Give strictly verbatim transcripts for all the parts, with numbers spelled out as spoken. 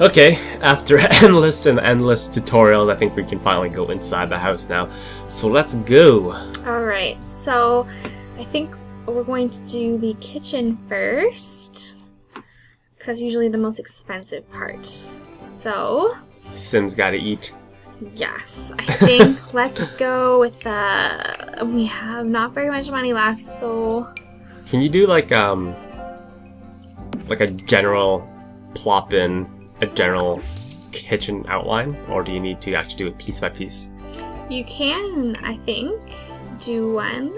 Okay, after endless and endless tutorials, I think we can finally go inside the house now. So let's go. Alright, so I think we're going to do the kitchen first, because that's usually the most expensive part. So... Sims gotta eat. Yes, I think let's go with uh we have not very much money left, so... Can you do like, um... like a general plop in a general kitchen outline, or do you need to actually do it piece by piece? You can, I think, do one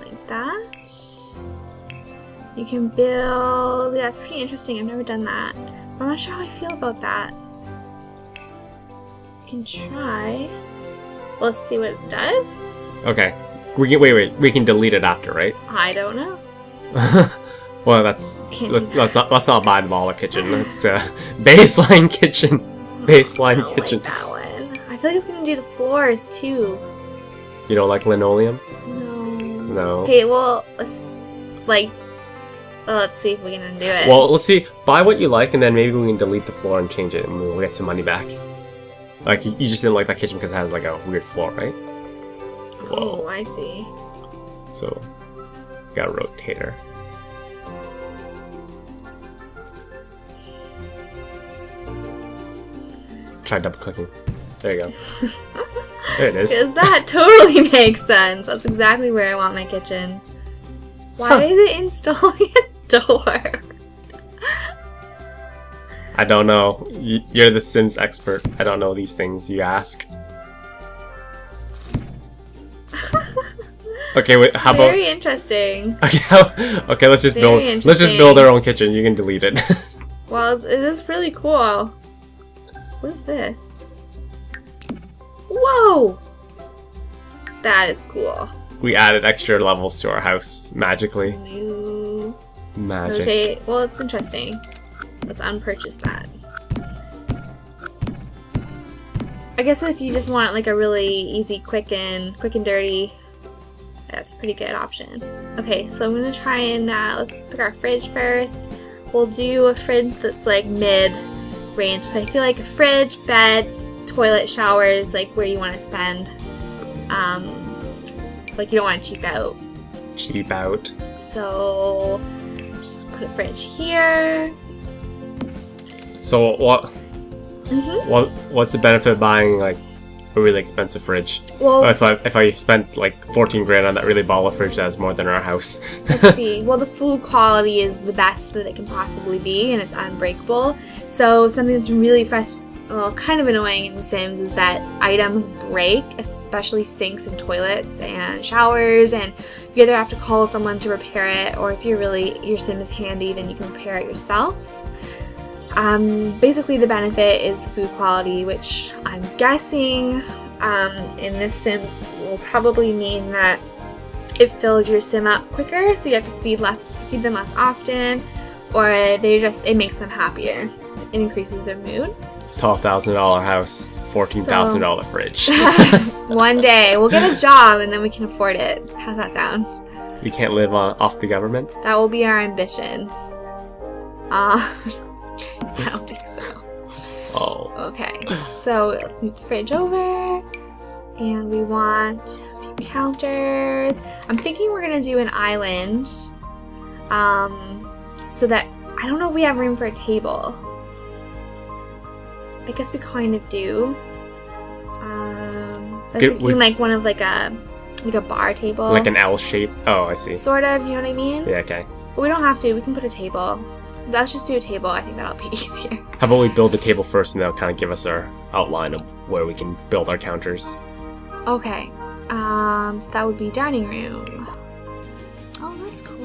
like that. You can build, yeah, it's pretty interesting, I've never done that. I'm not sure how I feel about that. You can try, let's see what it does. Okay, we can, wait, wait, we can delete it after, right? I don't know. Well, that's let's, let's not let's not buy the baller kitchen. That's uh, baseline kitchen, baseline oh, I don't kitchen. Like that one. I feel like it's gonna do the floors too. You don't like linoleum? No. No. Okay, well, let's, like, well, let's see if we can undo it. Well, let's see. Buy what you like, and then maybe we can delete the floor and change it, and we'll get some money back. Like you just didn't like that kitchen because it has like a weird floor, right? Whoa. Oh, I see. So, got a rotator. Try double clicking. There you go. There it is. Because that totally makes sense. That's exactly where I want my kitchen. Why huh. is it installing a door? I don't know. You're the Sims expert. I don't know these things. You ask. Okay, wait. How about? Very interesting. Okay. How... Okay. Let's just Very build. Let's just build our own kitchen. You can delete it. Well, it is really cool. What is this? Whoa! That is cool. We added extra levels to our house magically. Move. Magic. Rotate. Well, it's interesting. Let's unpurchase that. I guess if you just want like a really easy, quick and quick and dirty, that's a pretty good option. Okay, so I'm gonna try and uh, let's pick our fridge first. We'll do a fridge that's like mid. range. So I feel like a fridge, bed, toilet, shower is like where you want to spend. Um, like you don't want to cheap out. Cheap out. So just put a fridge here. So what? Mm-hmm. What? What's the benefit of buying like a really expensive fridge? Well, if I if I spent like fourteen grand on that really baller fridge, that's more than our house. Let's see. Well, the food quality is the best that it can possibly be, and it's unbreakable. So something that's really frustrating, well, kind of annoying in The Sims is that items break, especially sinks and toilets and showers, and you either have to call someone to repair it, or if you're really, your Sim is handy, then you can repair it yourself. Um, basically the benefit is the food quality, which I'm guessing um, in this Sims will probably mean that it fills your Sim up quicker, so you have to feed less, feed them less often, or they just, it makes them happier. It increases their mood. twelve thousand dollar house, fourteen thousand dollar so, fridge. One day we'll get a job and then we can afford it. How's that sound? We can't live on, off the government? That will be our ambition. Uh, I don't think so. Oh. Okay, so let's move the fridge over. And we want a few counters. I'm thinking we're going to do an island. Um, so that... I don't know if we have room for a table. I guess we kind of do. Um, I was thinking like one of like a like a bar table. Like an L shape. Oh, I see. Sort of. Do you know what I mean? Yeah. Okay. But we don't have to. We can put a table. Let's just do a table. I think that'll be easier. How about we build the table first, and that'll kind of give us our outline of where we can build our counters. Okay. Um. So that would be dining room. Oh, that's cool.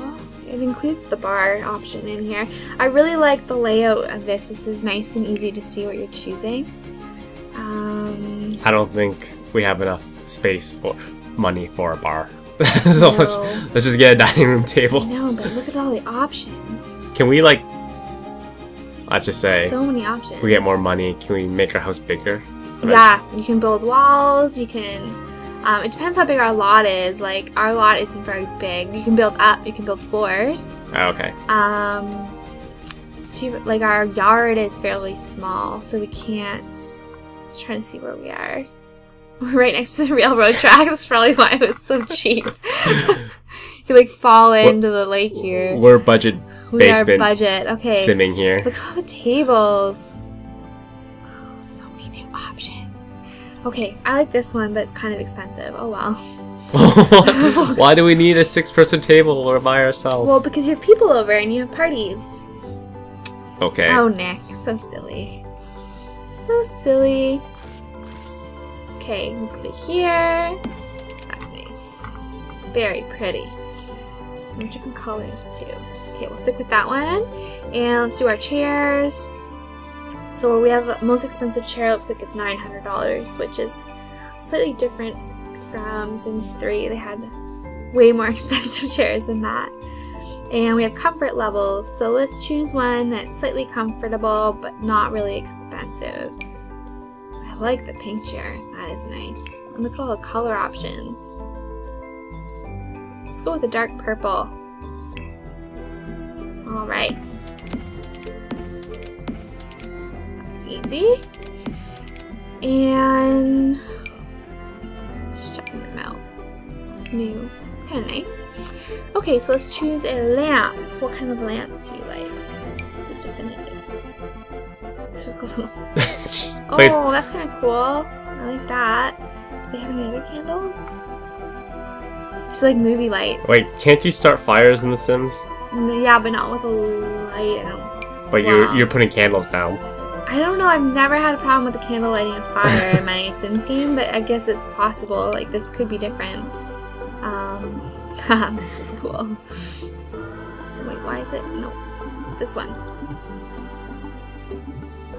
It includes the bar option in here. I really like the layout of this. This is nice and easy to see what you're choosing. Um, I don't think we have enough space or money for a bar. So no. let's, let's just get a dining room table. No, but look at all the options. Can we like, let's just say, there's so many options. We get more money. Can we make our house bigger? Right? Yeah, you can build walls. You can. Um, it depends how big our lot is. Like, our lot isn't very big. You can build up, you can build floors. Oh, okay. Um, it's super, like our yard is fairly small, so we can't. I'm trying to see where we are. We're right next to the railroad tracks. That's probably why it was so cheap. You like fall into we're, the lake here. We're budget. We are budget. Okay. Simming here. Look at all the tables. Oh, so many new options. Okay, I like this one, but it's kind of expensive. Oh well. Why do we need a six-person table or by ourselves? Well, because you have people over and you have parties. Okay. Oh, Nick. So silly. So silly. Okay, we'll put it here. That's nice. Very pretty. There are different colors, too. Okay, we'll stick with that one. And let's do our chairs. So we have the most expensive chair. Looks like it's nine hundred dollars, which is slightly different from Sims three. They had way more expensive chairs than that. And we have comfort levels, so let's choose one that's slightly comfortable but not really expensive. I like the pink chair. That is nice. And look at all the color options. Let's go with a dark purple. Alright. That's easy. And new. It's kind of nice. Okay, so let's choose a lamp. What kind of lamps do you like? The definitive. Let's just go to the oh, that's kind of cool. I like that. Do they have any other candles? Just like movie lights. Wait, can't you start fires in The Sims? Yeah, but not with a light. I don't. But wow. you're you're putting candles down. I don't know, I've never had a problem with the candle lighting a fire in my Sims game, but I guess it's possible. Like, this could be different. Um, this is cool. Wait, why is it? No. This one.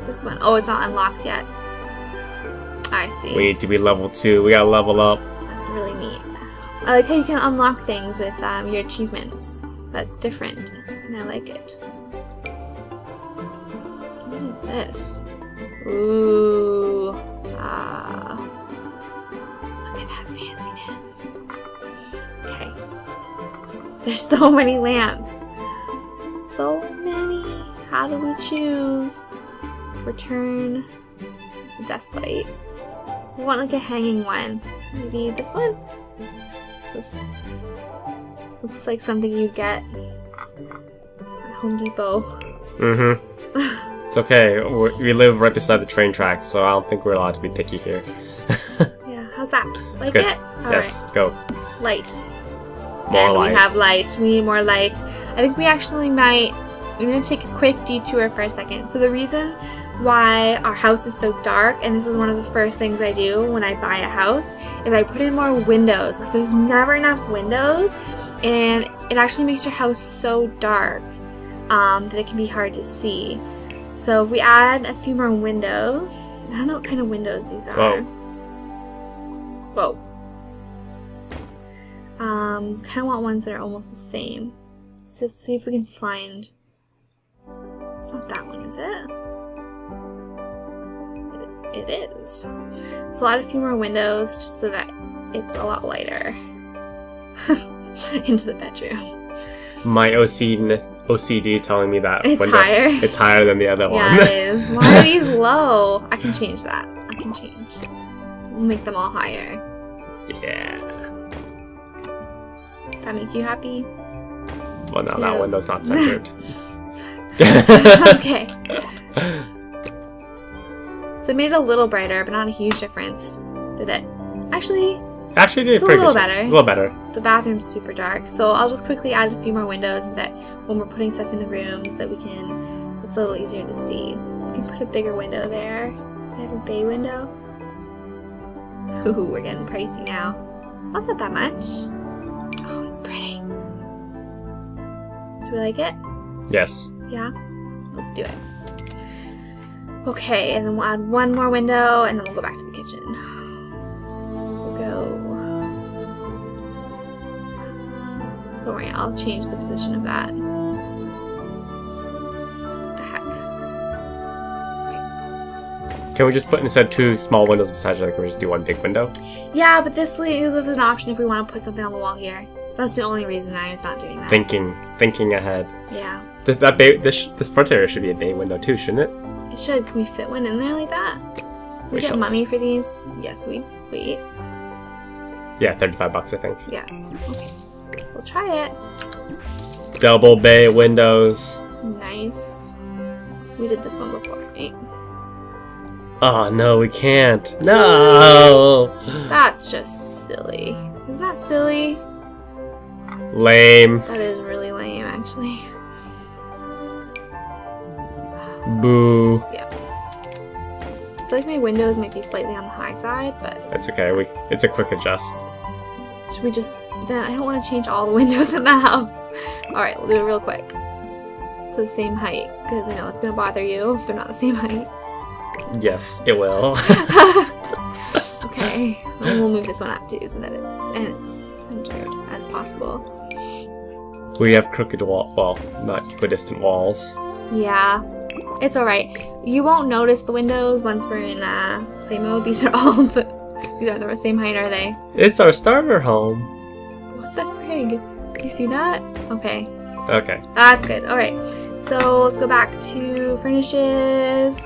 This one. Oh, it's not unlocked yet. I see. We need to be level two. We gotta level up. That's really neat. I like how you can unlock things with um, your achievements. That's different, and I like it. What is this? Ooh. Ah. Uh, look at that fanciness. Okay. There's so many lamps. So many. How do we choose? Return. It's a desk light. We want like a hanging one. Maybe this one? This looks like something you get at Home Depot. Mm-hmm. It's okay. We're, we live right beside the train tracks, so I don't think we're allowed to be picky here. Yeah, how's that? Like it? All yes, right. Go. Light. More light. We have light. We need more light. I think we actually might. I'm going to take a quick detour for a second. So the reason why our house is so dark, and this is one of the first things I do when I buy a house, is I put in more windows, because there's never enough windows, and it actually makes your house so dark um, that it can be hard to see. So if we add a few more windows, I don't know what kind of windows these are. Whoa. Whoa. Um, kind of want ones that are almost the same. So let's see if we can find. It's not that one, is it? It, it is. So I'll add a few more windows just so that it's a lot lighter into the bedroom. My O C D telling me that it's window, higher. It's higher than the other yeah, one. Yeah, it is. Why are these low? I can change that. I can change. We'll make them all higher. Yeah. That make you happy? Well, no, no. That window's not centered. Okay. So it made it a little brighter, but not a huge difference, did it? Actually, actually, did it's a little better. A little better. The bathroom's super dark, so I'll just quickly add a few more windows so that when we're putting stuff in the rooms, that we can. It's a little easier to see. We can put a bigger window there. Do I have a bay window? Ooh, we're getting pricey now. That's not that much. Oh, it's pretty. Do we like it? Yes. Yeah? Let's do it. Okay, and then we'll add one more window, and then we'll go back to the kitchen. We'll go. Don't worry, I'll change the position of that. What the heck? Okay. Can we just put instead two small windows beside each other? Can we just do one big window? Yeah, but this leaves us an option if we want to put something on the wall here. That's the only reason I was not doing that. Thinking, thinking ahead. Yeah. This, that bay, this, this front area should be a bay window too, shouldn't it? It should. Can we fit one in there like that? Can we get money for these? Yes, we wait. Yeah, thirty-five bucks, I think. Yes. Okay. We'll try it. Double bay windows. Nice. We did this one before, right? Oh, no, we can't. No! That's just silly. Isn't that silly? Lame. That is really lame, actually. Boo. Yeah. I feel like my windows might be slightly on the high side, but... It's okay. We It's a quick adjust. Should we just... Then I don't want to change all the windows in the house. Alright, we'll do it real quick. To the same height, because I know it's going to bother you if they're not the same height. Yes, it will. Okay, well, we'll move this one up too, so that it's and it's centered as possible. We have crooked wall, well, not equidistant walls. Yeah, it's all right. You won't notice the windows once we're in uh, play mode. These are all the, these are the same height, are they? It's our starter home. What the frig? You see that? Okay. Okay. That's good. All right. So let's go back to furnishes.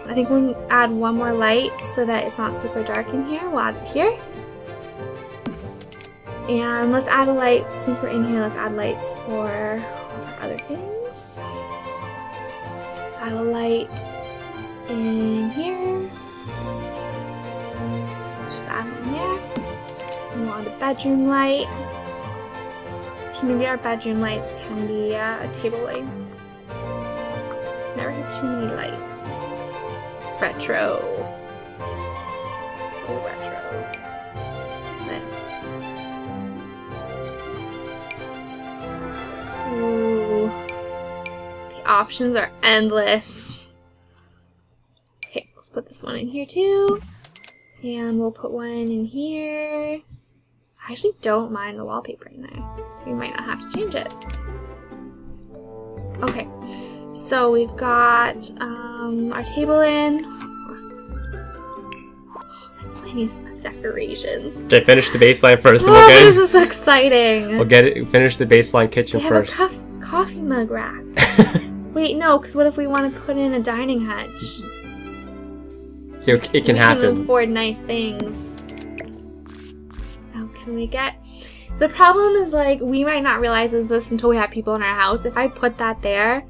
I think we'll add one more light so that it's not super dark in here. We'll add it here. And let's add a light, since we're in here, let's add lights for other things. Let's add a light in here. Just add it in there. And we'll add a bedroom light. So maybe our bedroom lights can be uh, table lights. Never had too many lights. Retro. So retro. What's this? Ooh. The options are endless. Okay, let's put this one in here too. And we'll put one in here. I actually don't mind the wallpaper in there. We might not have to change it. Okay. So we've got um, our table in. Oh, miscellaneous decorations. Okay, finish the baseline first. Oh, we'll get this in. Is so exciting. We'll get it. Finish the baseline kitchen they first. Have a coffee mug rack. Wait, no, because what if we want to put in a dining hutch? It, it can we happen. We can afford nice things. How can we get? The problem is, like, we might not realize this until we have people in our house. If I put that there,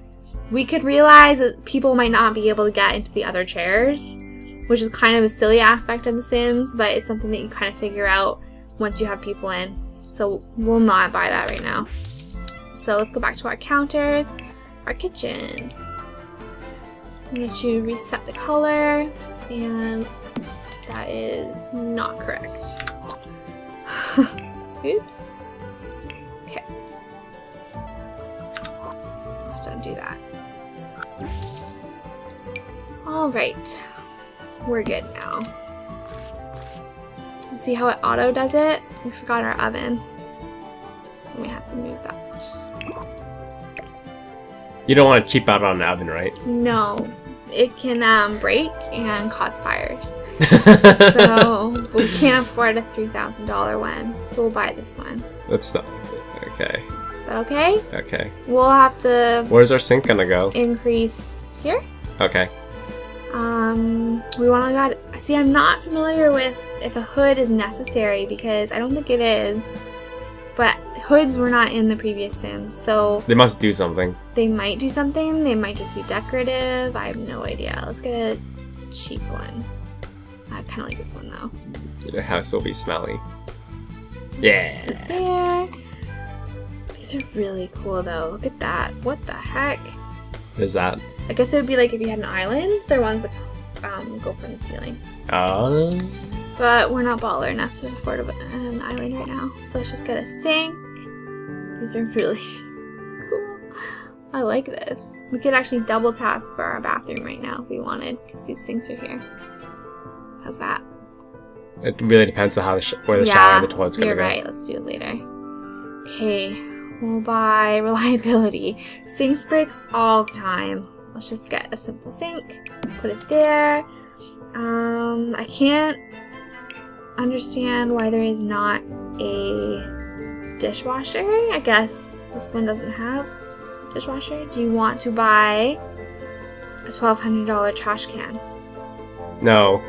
we could realize that people might not be able to get into the other chairs, which is kind of a silly aspect of The Sims, but it's something that you kind of figure out once you have people in. So we'll not buy that right now. So let's go back to our counters, our kitchen. I'm going to reset the color, and that is not correct. Oops. Okay. Don't do that. Alright, we're good now. Let's see how it auto does it. We forgot our oven. We have to move that. You don't want to cheap out on an oven, right? No. It can um, break and cause fires. So we can't afford a three thousand dollar one. So we'll buy this one. That's not... Okay. Is that okay? Okay. We'll have to... Where's our sink gonna go? Increase here? Okay. Um, we want to got. See, I'm not familiar with if a hood is necessary because I don't think it is. But hoods were not in the previous Sims, so they must do something. They might do something. They might just be decorative. I have no idea. Let's get a cheap one. I kind of like this one though. Your house will be smelly. Yeah. Right there. These are really cool though. Look at that. What the heck? What is that? I guess it would be like if you had an island, they're ones that um, go from the ceiling. Oh. Um. But we're not baller enough to afford an island right now. So let's just get a sink. These are really cool. I like this. We could actually double task for our bathroom right now if we wanted, because these sinks are here. How's that? It really depends on how the sh where the yeah, shower and the toilet's going to go. You're right. Let's do it later. Okay. We'll buy reliability. Sinks break all the time. Let's just get a simple sink, put it there. Um, I can't understand why there is not a dishwasher. I guess this one doesn't have dishwasher? Do you want to buy a twelve hundred dollar trash can? No.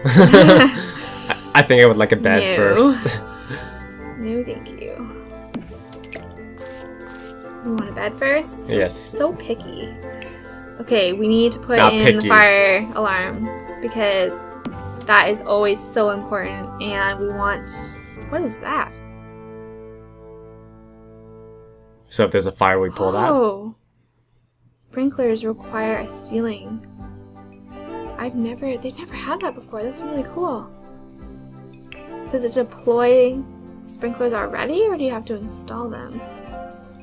I think I would like a bed no. first. No, thank you. You want a bed first? So, yes. So picky. Okay, we need to put Not in picky. the fire alarm because that is always so important, and we want... What is that? So if there's a fire, we pull oh. that? Oh. Sprinklers require a ceiling. I've never... They've never had that before. That's really cool. Does it deploy sprinklers already, or do you have to install them?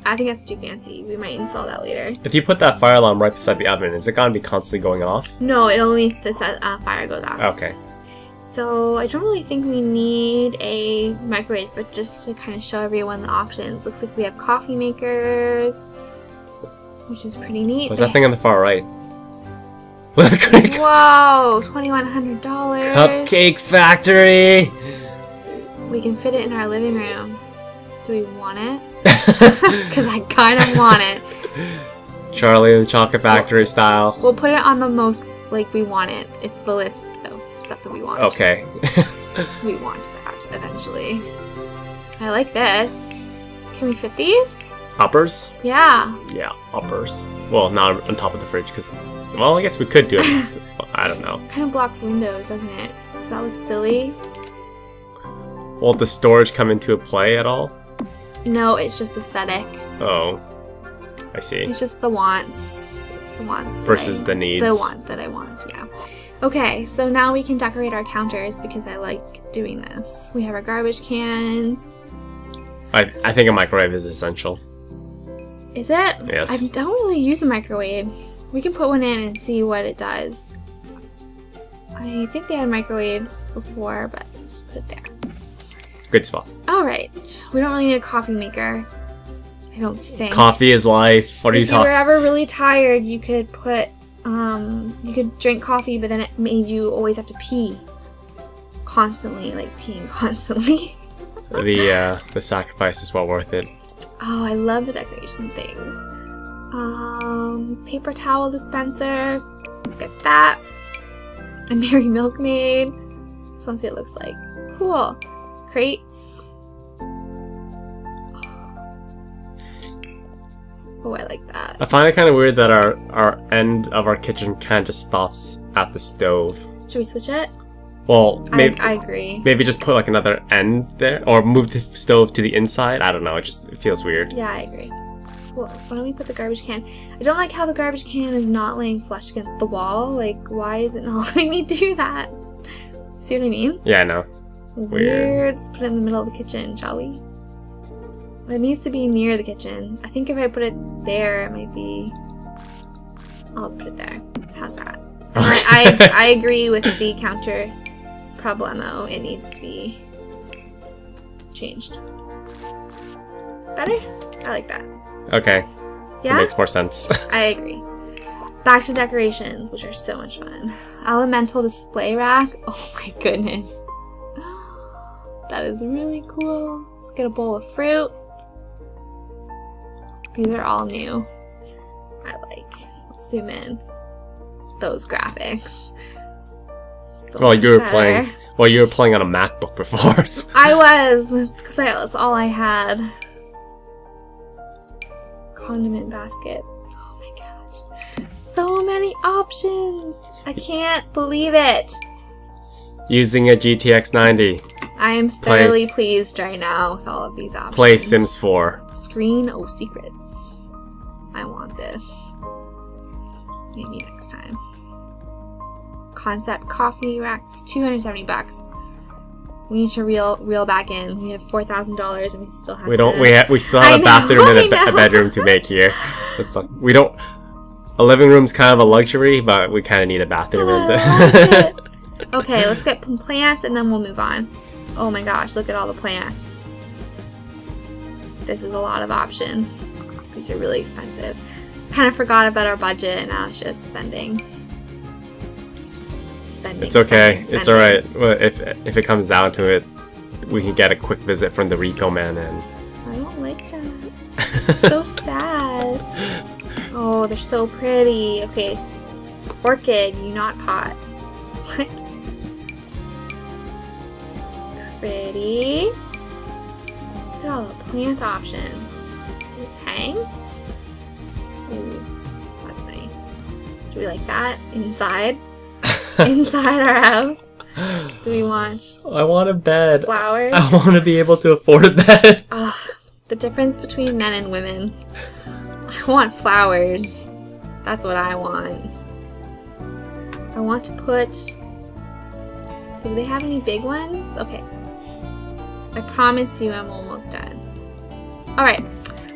I think that's too fancy. We might install that later. If you put that fire alarm right beside the oven, is it going to be constantly going off? No, it only if the uh, fire goes off. Okay. So I don't really think we need a microwave, but just to kind of show everyone the options. Looks like we have coffee makers, which is pretty neat. There's that thing on the far right. Whoa! twenty-one hundred dollars! Cupcake factory! We can fit it in our living room. Do we want it? Because I kind of want it. Charlie and the Chocolate Factory we'll, style. We'll put it on the most, like, we want it. It's the list of stuff that we want. Okay. We want that eventually. I like this. Can we fit these? Hoppers? Yeah. Yeah, hoppers. Well, not on top of the fridge because, well, I guess we could do it. I don't know. Kind of blocks windows, doesn't it? Does that look silly? Won't the storage come into play at all? No, it's just aesthetic. Oh, I see. It's just the wants. The wants. Versus I, the needs. The want that I want, yeah. Okay, so now we can decorate our counters because I like doing this. We have our garbage cans. I, I think a microwave is essential. Is it? Yes. I don't really use the microwaves. We can put one in and see what it does. I think they had microwaves before, but just put it there. Good spot. Alright. We don't really need a coffee maker. I don't think. Coffee is life. What are you talking about? If you were ever really tired, you could put, um, you could drink coffee, but then it made you always have to pee. Constantly. Like, peeing constantly. the, uh, the sacrifice is well worth it. Oh, I love the decoration things. Um, paper towel dispenser. Let's get that. A Merry Milkmaid. Just want to see what it looks like. Cool. Crates. Oh, I like that. I find it kind of weird that our, our end of our kitchen kind of just stops at the stove. Should we switch it? Well, maybe. I, I agree. Maybe just put like another end there or move the stove to the inside. I don't know. It just it feels weird. Yeah, I agree. Cool. Why don't we put the garbage can? I don't like how the garbage can is not laying flush against the wall. Like, why is it not letting me do that? See what I mean? Yeah, I know. Weird. Let's put it in the middle of the kitchen, shall we? It needs to be near the kitchen. I think if I put it there, it might be... I'll just put it there. How's that? I, I, I agree with the counter problemo. It needs to be changed. Better? I like that. Okay. Yeah? It makes more sense. I agree. Back to decorations, which are so much fun. Elemental display rack. Oh my goodness. That is really cool. Let's get a bowl of fruit. These are all new. I like. Let's zoom in. Those graphics. So well, you were better. playing. Well, you were playing on a MacBook before. So. I was. It's because that's all I had. Condiment basket. Oh my gosh! So many options. I can't believe it. Using a G T X ninety. I am thoroughly play, pleased right now with all of these options. Play Sims four. Screen of oh, secrets. I want this. Maybe next time. Concept coffee racks, two hundred seventy bucks. We need to reel reel back in. We have four thousand dollars, and we still have. We don't. To, we have. We still have I a know, bathroom I and a, a bedroom to make here. That's not, we don't. A living room's kind of a luxury, but we kind of need a bathroom. I like okay, let's get plants, and then we'll move on. Oh my gosh, look at all the plants. This is a lot of option. These are really expensive. Kind of forgot about our budget and now it's just spending. Spending. It's okay. Spending, it's alright. Well, if if it comes down to it, we can get a quick visit from the repo man and I don't like that. It's so sad. Oh, they're so pretty. Okay. Orchid, you not pot. What? It's pretty. Look at all the plant options. Just hang? Ooh, that's nice. Do we like that? Inside? Inside our house? Do we want... I want a bed. Flowers? I want to be able to afford a bed. Oh, the difference between men and women. I want flowers. That's what I want. I want to put... Do they have any big ones? Okay. I promise you I'm almost done. Alright,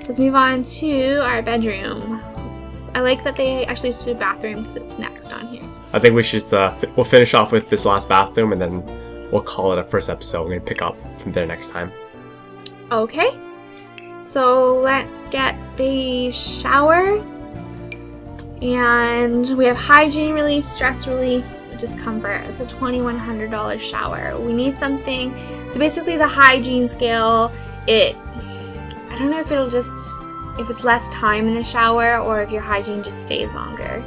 let's move on to our bedroom. It's... I like that they actually do a bathroom because it's next on here. I think we should, uh, f we'll finish off with this last bathroom and then we'll call it a first episode. We're going to pick up from there next time. Okay. So let's get the shower. And we have hygiene relief, stress relief, discomfort. It's a twenty-one hundred dollar shower. We need something. So basically the hygiene scale, it, I don't know if it'll just, if it's less time in the shower or if your hygiene just stays longer.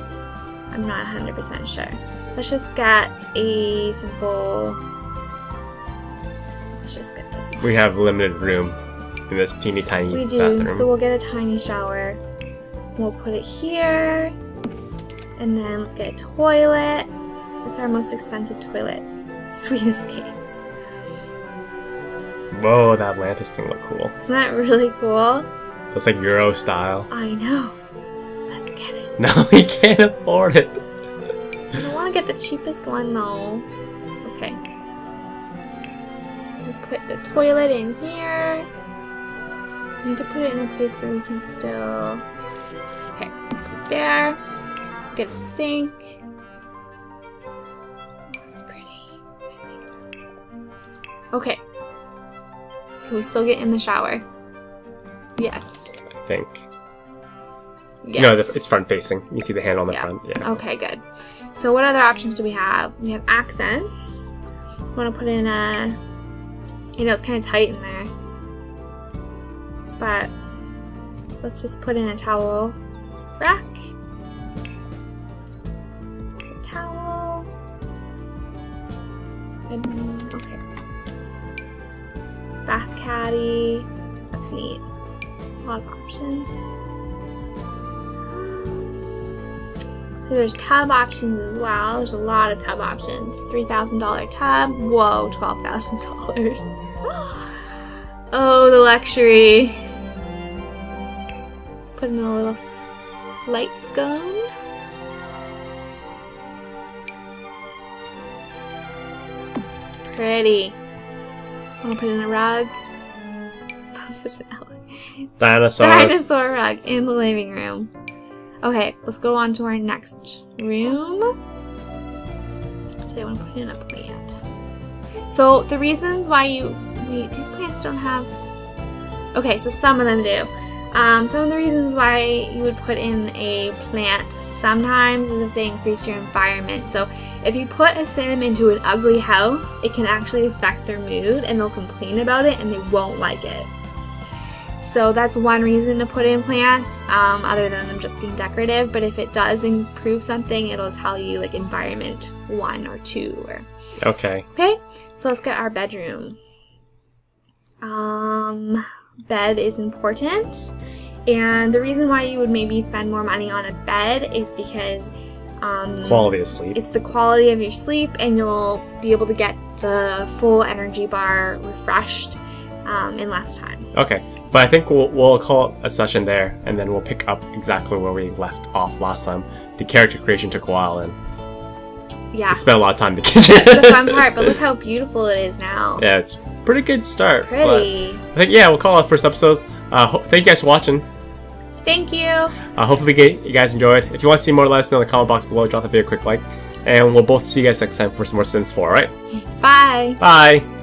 I'm not one hundred percent sure. Let's just get a simple, let's just get this one. We have limited room in this teeny tiny bathroom. We do, bathroom. So we'll get a tiny shower. We'll put it here. And then let's get a toilet. What's our most expensive toilet? Sweet Escapes. Whoa, that Atlantis thing looked cool. Isn't that really cool? That's like Euro style. I know. Let's get it. No, we can't afford it. I don't want to get the cheapest one though. Okay. We'll put the toilet in here. We need to put it in a place where we can still... Okay, put there. Get a sink. Oh, that's pretty. Okay. Can we still get in the shower? Yes. I think. Yes. No, it's front facing. You see the handle on the yeah. front. Yeah. Okay, good. So what other options do we have? We have accents. I want to put in a... You know, it's kind of tight in there. But let's just put in a towel rack. Towel. And, okay. Bath caddy. That's neat. A lot of options. So there's tub options as well. There's a lot of tub options. three thousand dollar tub. Whoa, twelve thousand dollars. Oh, the luxury. Put in a little light scone. Pretty. I'm gonna put in a rug. Dinosaur. Dinosaur rug in the living room. Okay, let's go on to our next room. Actually, I want to put in a plant. So the reasons why you wait, these plants don't have. Okay, so some of them do. Um, some of the reasons why you would put in a plant sometimes is if they increase your environment. So if you put a sim into an ugly house, it can actually affect their mood and they'll complain about it and they won't like it. So that's one reason to put in plants, um, other than them just being decorative. But if it does improve something, it'll tell you like environment one or two. Or... Okay. Okay, so let's get our bedroom. Um... Bed is important, and the reason why you would maybe spend more money on a bed is because um, quality of sleep. It's the quality of your sleep, and you'll be able to get the full energy bar refreshed um, in less time. Okay, but I think we'll, we'll call it a session there, and then we'll pick up exactly where we left off last time. The character creation took a while, and yeah, we spent a lot of time in the kitchen. That's the fun part, but look how beautiful it is now. Yeah, it's pretty good start. It's pretty. I think, yeah, we'll call it first episode. Uh, thank you guys for watching. Thank you. Uh, hopefully you guys enjoyed. If you want to see more, let us know in the comment box below. Drop the video a quick like. And we'll both see you guys next time for some more Sims four, alright? Bye. Bye.